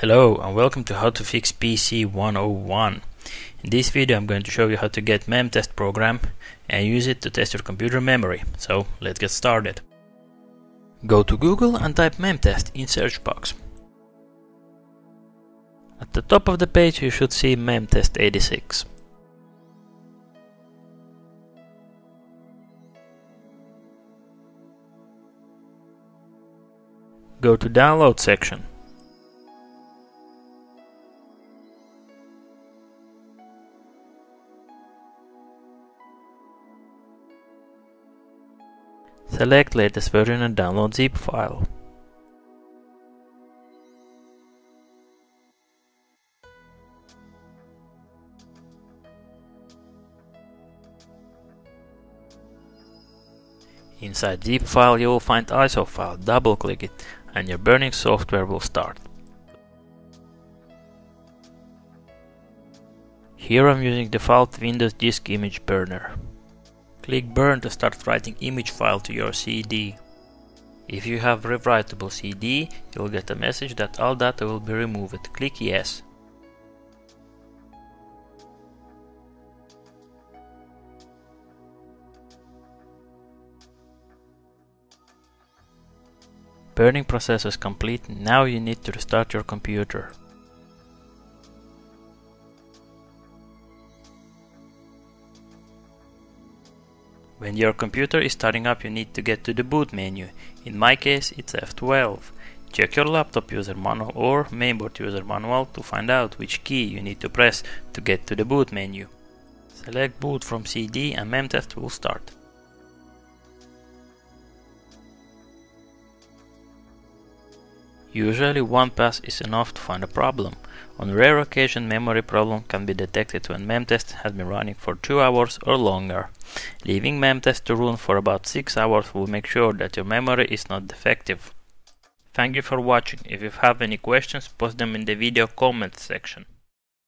Hello and welcome to How to Fix PC 101. In this video I'm going to show you how to get MemTest program and use it to test your computer memory. So let's get started. Go to Google and type MemTest in search box. At the top of the page you should see MemTest86. Go to download section. Select latest version and download zip file. Inside zip file you will find ISO file, double click it and your burning software will start. Here I'm using default Windows Disk Image Burner. Click Burn to start writing image file to your CD. If you have rewritable CD, you will get a message that all data will be removed. Click Yes. Burning process is complete. Now you need to restart your computer. When your computer is starting up, you need to get to the boot menu. In my case, it's F12. Check your laptop user manual or mainboard user manual to find out which key you need to press to get to the boot menu. Select boot from CD and MemTest will start. Usually one pass is enough to find a problem. On rare occasion, memory problem can be detected when MemTest has been running for 2 hours or longer. Leaving MemTest to run for about 6 hours will make sure that your memory is not defective. Thank you for watching. If you have any questions, post them in the video comments section.